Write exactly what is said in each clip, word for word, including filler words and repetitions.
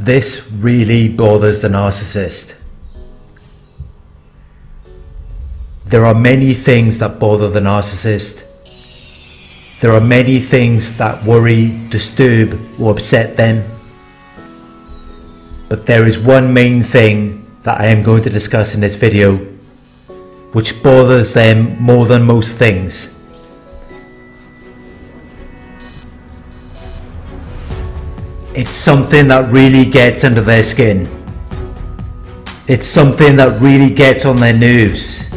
This really bothers the narcissist. There are many things that bother the narcissist. There are many things that worry, disturb or upset them. But there is one main thing that I am going to discuss in this video, which bothers them more than most things. It's something that really gets under their skin. It's something that really gets on their nerves.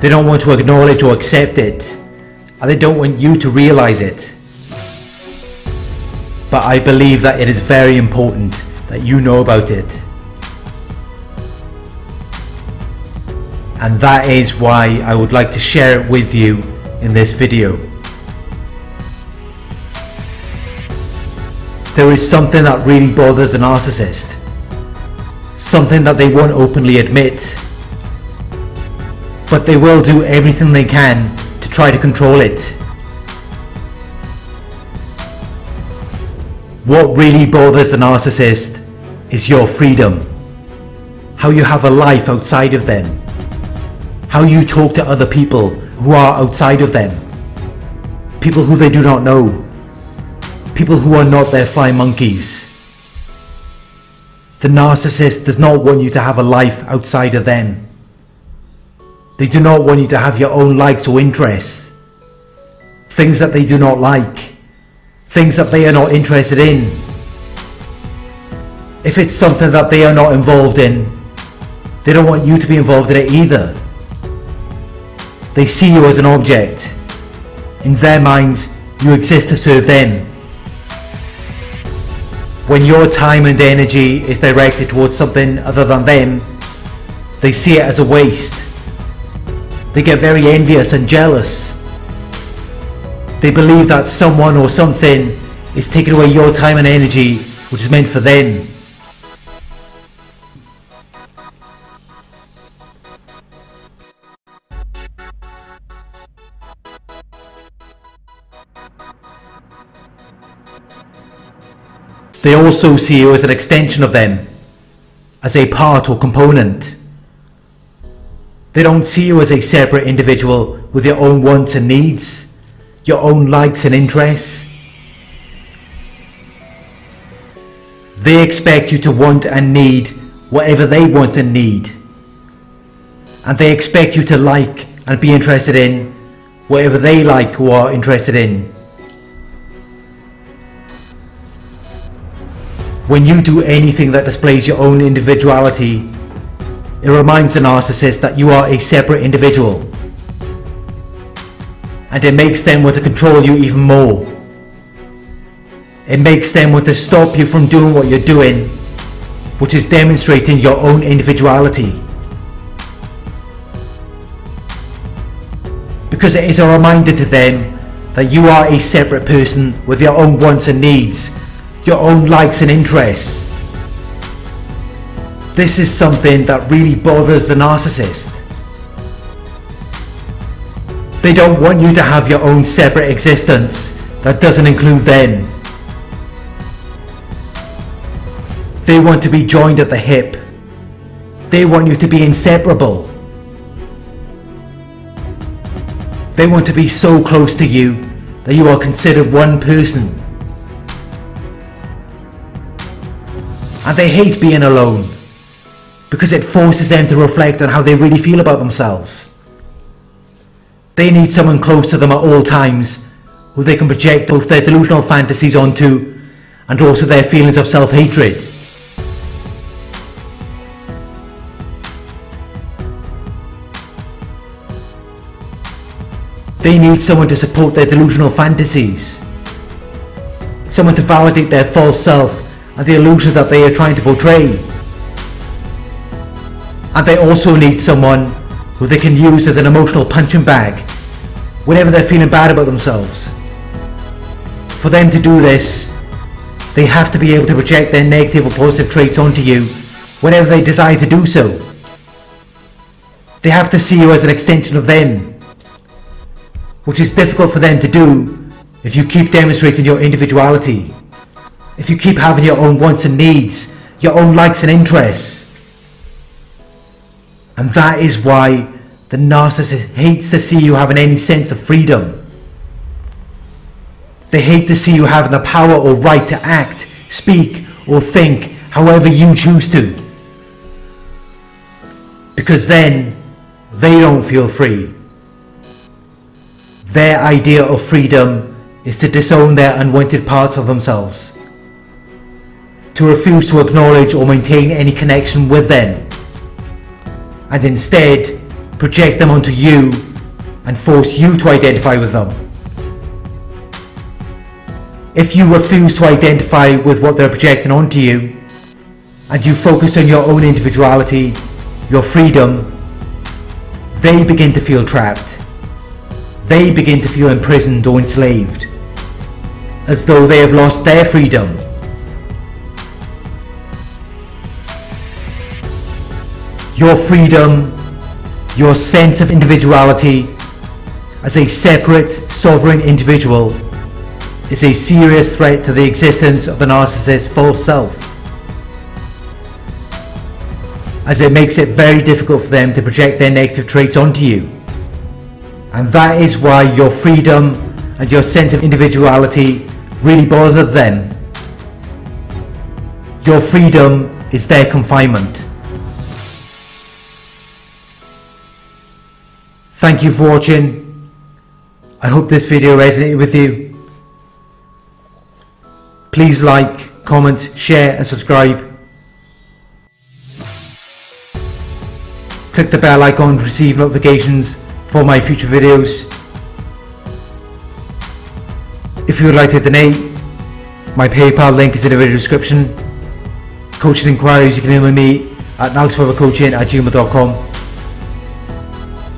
They don't want to acknowledge or accept it, and they don't want you to realize it. But I believe that it is very important that you know about it. And that is why I would like to share it with you in this video. There is something that really bothers the narcissist. Something that they won't openly admit. But they will do everything they can to try to control it. What really bothers the narcissist is your freedom. How you have a life outside of them. How you talk to other people who are outside of them. People who they do not know. People who are not their fly monkeys. The narcissist does not want you to have a life outside of them. They do not want you to have your own likes or interests. Things that they do not like. Things that they are not interested in. If it's something that they are not involved in, they don't want you to be involved in it either. They see you as an object. In their minds, you exist to serve them. When your time and energy is directed towards something other than them, they see it as a waste. They get very envious and jealous. They believe that someone or something is taking away your time and energy, which is meant for them. They also see you as an extension of them, as a part or component. They don't see you as a separate individual with your own wants and needs, your own likes and interests. They expect you to want and need whatever they want and need. And they expect you to like and be interested in whatever they like or are interested in. When you do anything that displays your own individuality, it reminds the narcissist that you are a separate individual. And it makes them want to control you even more. It makes them want to stop you from doing what you're doing, which is demonstrating your own individuality. Because it is a reminder to them that you are a separate person with your own wants and needs, your own likes and interests. This is something that really bothers the narcissist. They don't want you to have your own separate existence that doesn't include them. They want to be joined at the hip. They want you to be inseparable. They want to be so close to you that you are considered one person. And they hate being alone, because it forces them to reflect on how they really feel about themselves. They need someone close to them at all times, who they can project both their delusional fantasies onto, and also their feelings of self-hatred. They need someone to support their delusional fantasies. Someone to validate their false self and the illusion that they are trying to portray. And they also need someone who they can use as an emotional punching bag whenever they're feeling bad about themselves. For them to do this, they have to be able to project their negative or positive traits onto you whenever they desire to do so. They have to see you as an extension of them, which is difficult for them to do if you keep demonstrating your individuality. if you keep having your own wants and needs, your own likes and interests. And that is why the narcissist hates to see you having any sense of freedom. They hate to see you having the power or right to act, speak or think however you choose to. Because then they don't feel free. Their idea of freedom is to disown their unwanted parts of themselves. To refuse to acknowledge or maintain any connection with them. And instead project them onto you and force you to identify with them. If you refuse to identify with what they're projecting onto you, and you focus on your own individuality, your freedom, they begin to feel trapped. They begin to feel imprisoned or enslaved, as though they have lost their freedom. Your freedom, your sense of individuality as a separate, sovereign individual is a serious threat to the existence of the narcissist's false self, as it makes it very difficult for them to project their negative traits onto you. And that is why your freedom and your sense of individuality really bothers them. Your freedom is their confinement. Thank you for watching. I hope this video resonated with you. Please like, comment, share and subscribe. Click the bell icon to receive notifications for my future videos. If you would like to donate, my PayPal link is in the video description. Coaching inquiries you can email me at narcsurvivorcoaching at gmail dot com.